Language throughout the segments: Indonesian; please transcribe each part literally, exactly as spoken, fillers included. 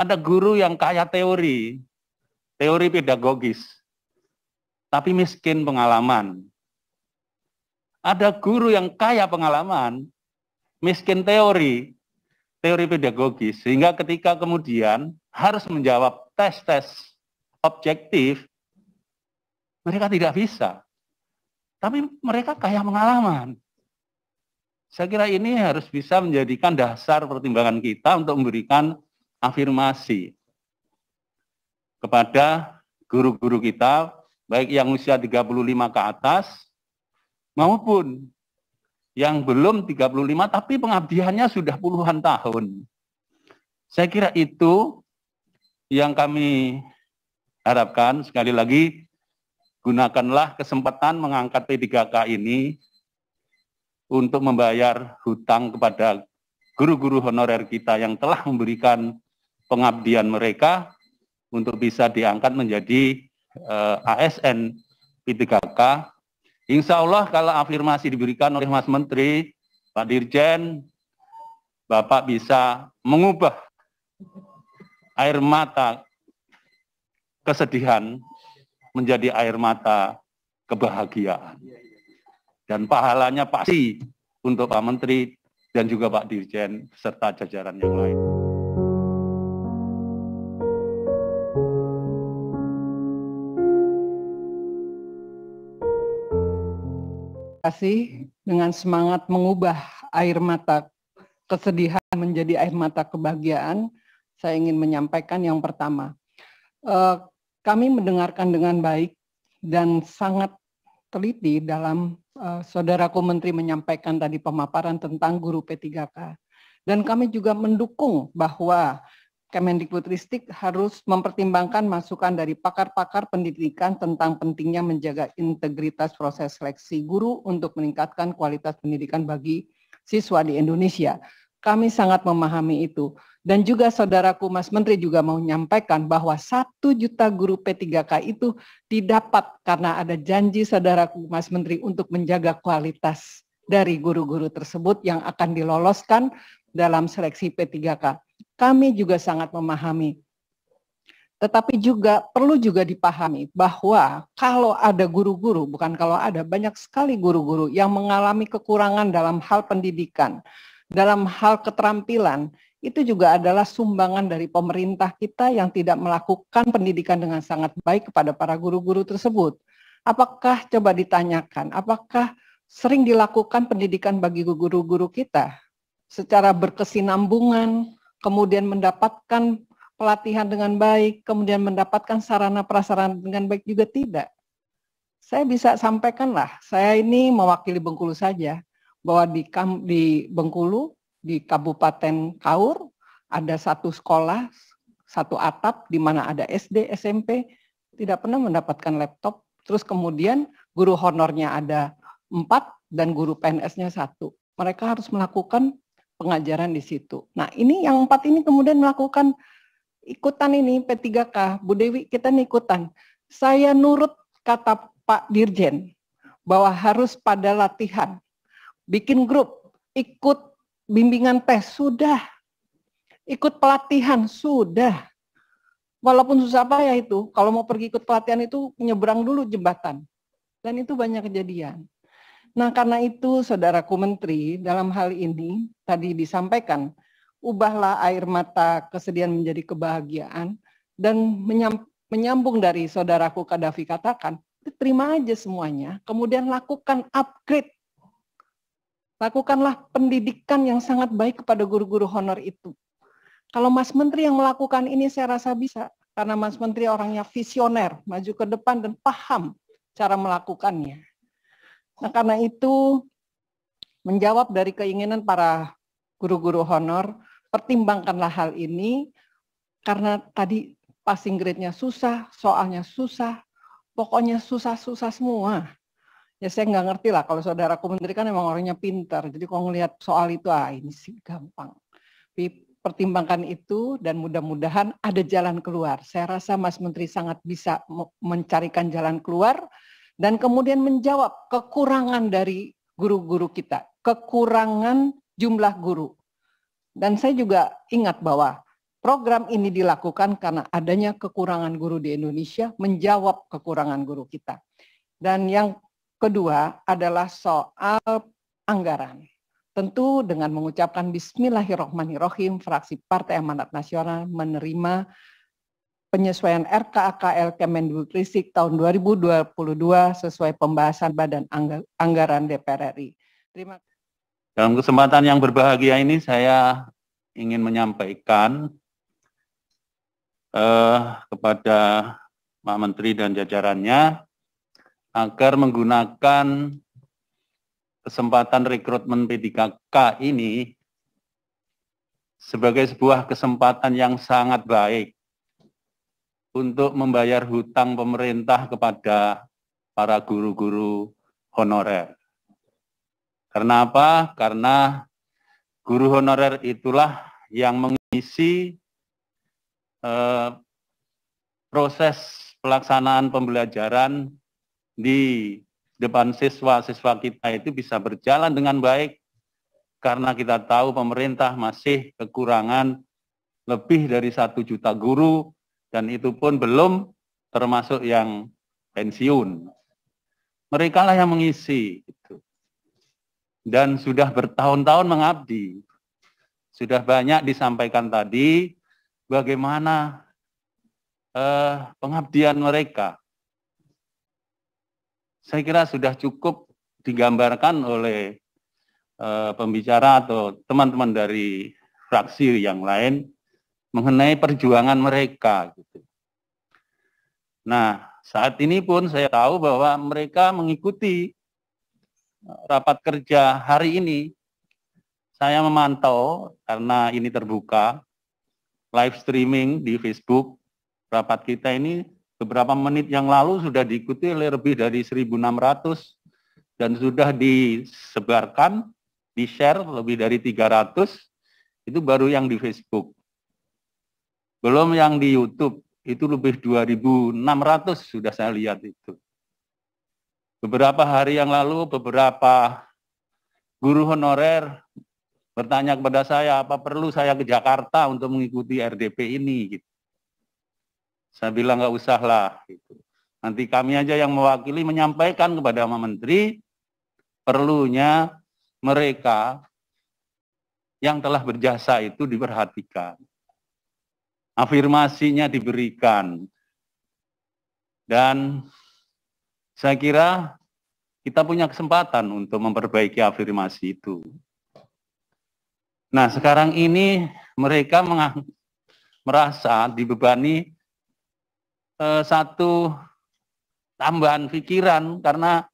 Ada guru yang kaya teori, teori pedagogis, tapi miskin pengalaman. Ada guru yang kaya pengalaman, miskin teori, teori pedagogis, sehingga ketika kemudian harus menjawab tes-tes objektif, mereka tidak bisa. Tapi mereka kaya pengalaman. Saya kira ini harus bisa menjadikan dasar pertimbangan kita untuk memberikan afirmasi kepada guru-guru kita, baik yang usia tiga puluh lima ke atas, maupun yang belum tiga puluh lima tapi pengabdiannya sudah puluhan tahun. Saya kira itu yang kami harapkan. Sekali lagi, gunakanlah kesempatan mengangkat P tiga K ini untuk membayar hutang kepada guru-guru honorer kita yang telah memberikan pengabdian mereka untuk bisa diangkat menjadi uh, A S N P tiga K. Insya Allah kalau afirmasi diberikan oleh Mas Menteri, Pak Dirjen, Bapak bisa mengubah air mata kesedihan menjadi air mata kebahagiaan. Dan pahalanya pasti untuk Pak Menteri dan juga Pak Dirjen serta jajaran yang lain. Terima kasih. Dengan semangat mengubah air mata kesedihan menjadi air mata kebahagiaan, saya ingin menyampaikan yang pertama. Eh, kami mendengarkan dengan baik dan sangat teliti dalam uh, saudaraku Menteri menyampaikan tadi pemaparan tentang guru P tiga K. Dan kami juga mendukung bahwa Kemendikbudristek harus mempertimbangkan masukan dari pakar-pakar pendidikan tentang pentingnya menjaga integritas proses seleksi guru untuk meningkatkan kualitas pendidikan bagi siswa di Indonesia. Kami sangat memahami itu. Dan juga saudaraku Mas Menteri juga mau menyampaikan bahwa satu juta guru P tiga K itu didapat karena ada janji saudaraku Mas Menteri untuk menjaga kualitas dari guru-guru tersebut yang akan diloloskan dalam seleksi P tiga K. Kami juga sangat memahami. Tetapi juga perlu juga dipahami bahwa kalau ada guru-guru, bukan kalau ada, banyak sekali guru-guru yang mengalami kekurangan dalam hal pendidikan, dalam hal keterampilan, itu juga adalah sumbangan dari pemerintah kita yang tidak melakukan pendidikan dengan sangat baik kepada para guru-guru tersebut. Apakah, coba ditanyakan, apakah sering dilakukan pendidikan bagi guru-guru kita secara berkesinambungan, kemudian mendapatkan pelatihan dengan baik, kemudian mendapatkan sarana-prasarana dengan baik? Juga tidak. Saya bisa sampaikanlah, saya ini mewakili Bengkulu saja, bahwa di, di Bengkulu, di Kabupaten Kaur, ada satu sekolah, satu atap di mana ada S D, S M P, tidak pernah mendapatkan laptop. Terus kemudian guru honornya ada empat dan guru P N S-nya satu. Mereka harus melakukan pengajaran di situ. Nah, ini yang empat ini kemudian melakukan ikutan ini P tiga K. Bu Dewi, kita nih ikutan. Saya nurut kata Pak Dirjen bahwa harus pada latihan. Bikin grup, ikut bimbingan tes, sudah. Ikut pelatihan, sudah. Walaupun susah payah itu, kalau mau pergi ikut pelatihan itu nyebrang dulu jembatan. Dan itu banyak kejadian. Nah, karena itu saudaraku Menteri, dalam hal ini tadi disampaikan, ubahlah air mata kesedihan menjadi kebahagiaan. Dan menyambung dari saudaraku Kadafi katakan, terima aja semuanya, kemudian lakukan upgrade. Lakukanlah pendidikan yang sangat baik kepada guru-guru honor itu. Kalau Mas Menteri yang melakukan ini, saya rasa bisa. Karena Mas Menteri orangnya visioner, maju ke depan dan paham cara melakukannya. Nah, karena itu, menjawab dari keinginan para guru-guru honor, pertimbangkanlah hal ini. Karena tadi passing grade-nya susah, soalnya susah, pokoknya susah-susah semua. Ya saya nggak ngerti lah, kalau saudaraku Menteri kan emang orangnya pintar. Jadi kalau ngelihat soal itu, ah ini sih gampang. Tapi pertimbangkan itu dan mudah-mudahan ada jalan keluar. Saya rasa Mas Menteri sangat bisa mencarikan jalan keluar dan kemudian menjawab kekurangan dari guru-guru kita. Kekurangan jumlah guru. Dan saya juga ingat bahwa Program ini dilakukan karena adanya kekurangan guru di Indonesia, menjawab kekurangan guru kita. Dan yang kedua adalah soal anggaran. Tentu dengan mengucapkan Bismillahirrahmanirrahim, fraksi Partai Amanat Nasional menerima penyesuaian R K A K L Kemendikbudristek tahun dua ribu dua puluh dua sesuai pembahasan Badan Anggaran D P R R I. Terima kasih. Dalam kesempatan yang berbahagia ini saya ingin menyampaikan eh, kepada Pak Menteri dan jajarannya agar menggunakan kesempatan rekrutmen P tiga K ini sebagai sebuah kesempatan yang sangat baik untuk membayar hutang pemerintah kepada para guru-guru honorer. Karena apa? Karena guru honorer itulah yang mengisi eh, proses pelaksanaan pembelajaran di depan siswa-siswa kita itu bisa berjalan dengan baik, karena kita tahu pemerintah masih kekurangan lebih dari satu juta guru, dan itu pun belum termasuk yang pensiun. Mereka lah yang mengisi itu. Dan sudah bertahun-tahun mengabdi. Sudah banyak disampaikan tadi bagaimana eh, pengabdian mereka. Saya kira sudah cukup digambarkan oleh eh, pembicara atau teman-teman dari fraksi yang lain mengenai perjuangan mereka. Gitu. Nah, saat ini pun saya tahu bahwa mereka mengikuti rapat kerja hari ini. Saya memantau, karena ini terbuka, live streaming di Facebook, rapat kita ini beberapa menit yang lalu sudah diikuti oleh lebih dari seribu enam ratus, dan sudah disebarkan, di-share lebih dari tiga ratus, itu baru yang di Facebook. Belum yang di YouTube, itu lebih dua ribu enam ratus sudah saya lihat itu. Beberapa hari yang lalu, beberapa guru honorer bertanya kepada saya, apa perlu saya ke Jakarta untuk mengikuti R D P ini? Gitu. Saya bilang, nggak usah lah. Gitu. Nanti kami aja yang mewakili menyampaikan kepada Pak Menteri, perlunya mereka yang telah berjasa itu diperhatikan. Afirmasinya diberikan. Dan saya kira kita punya kesempatan untuk memperbaiki afirmasi itu. Nah, sekarang ini mereka merasa dibebani eh, satu tambahan pikiran, karena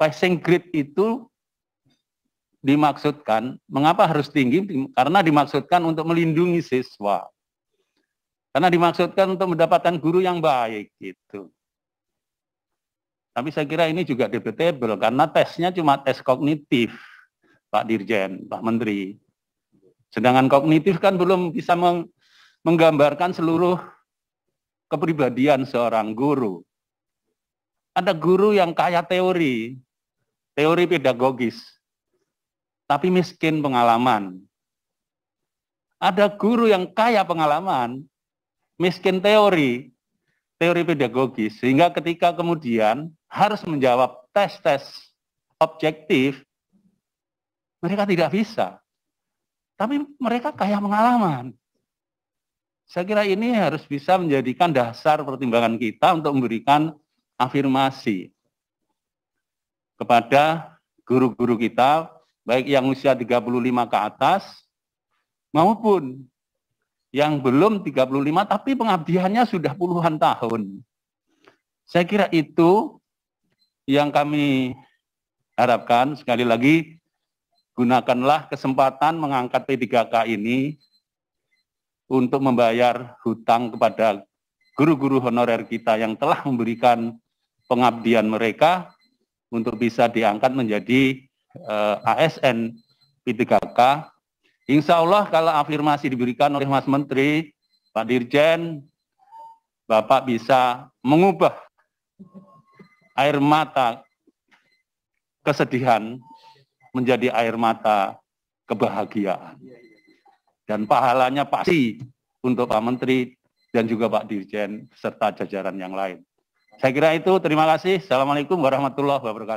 passing grade itu dimaksudkan, mengapa harus tinggi? Karena dimaksudkan untuk melindungi siswa. Karena dimaksudkan untuk mendapatkan guru yang baik. Gitu. Tapi saya kira ini juga debatable, karena tesnya cuma tes kognitif, Pak Dirjen, Pak Menteri. Sedangkan kognitif kan belum bisa menggambarkan seluruh kepribadian seorang guru. Ada guru yang kaya teori, teori pedagogis, tapi miskin pengalaman. Ada guru yang kaya pengalaman, miskin teori, teori pedagogis, sehingga ketika kemudian harus menjawab tes-tes objektif, mereka tidak bisa. Tapi mereka kaya pengalaman. Saya kira ini harus bisa menjadikan dasar pertimbangan kita untuk memberikan afirmasi kepada guru-guru kita, baik yang usia tiga puluh lima ke atas, maupun yang belum tiga puluh lima, tapi pengabdiannya sudah puluhan tahun. Saya kira itu yang kami harapkan. Sekali lagi, gunakanlah kesempatan mengangkat P tiga K ini untuk membayar hutang kepada guru-guru honorer kita yang telah memberikan pengabdian mereka untuk bisa diangkat menjadi A S N P tiga K. Insya Allah kalau afirmasi diberikan oleh Mas Menteri, Pak Dirjen, Bapak bisa mengubah air mata kesedihan menjadi air mata kebahagiaan. dan pahalanya pasti untuk Pak Menteri dan juga Pak Dirjen serta jajaran yang lain. Saya kira itu, terima kasih. Assalamualaikum warahmatullahi wabarakatuh.